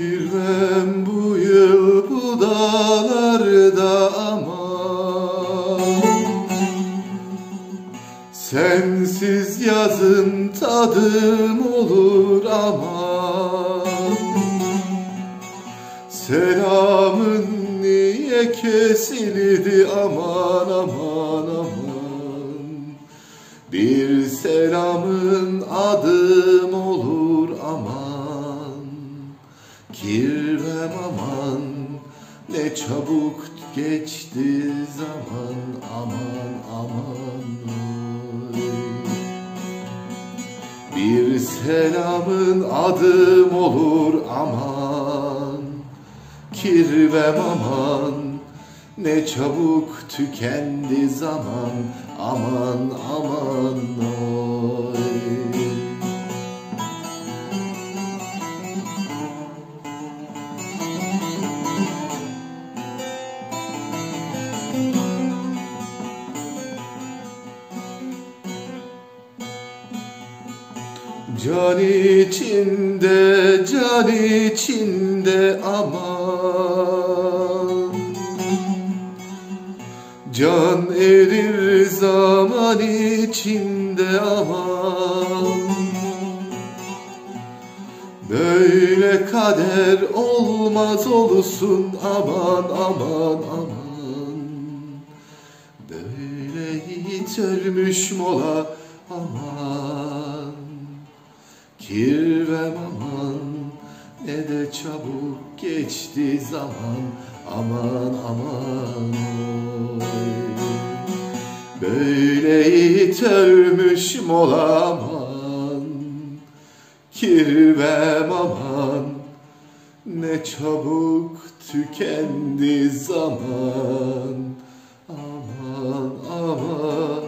Kirvem bu yıl bu dağlarda aman, sensiz yazın tadım olur aman. Selamın niye kesildi aman aman aman, bir selamın adım olur aman. Kirvem aman, ne çabuk geçti zaman aman aman. Bir selamın adım olur aman. Kirvem aman, ne çabuk tükendi zaman aman aman oy. Can içinde aman, can erir zaman içinde aman. Böyle kader olmaz olsun aman aman aman, böyle hiç ölmüş mola aman. Kirvem aman, ne de çabuk geçti zaman aman aman oy. Böyle it ölmüşüm olaman. Kirvem aman, ne çabuk tükendi zaman aman aman.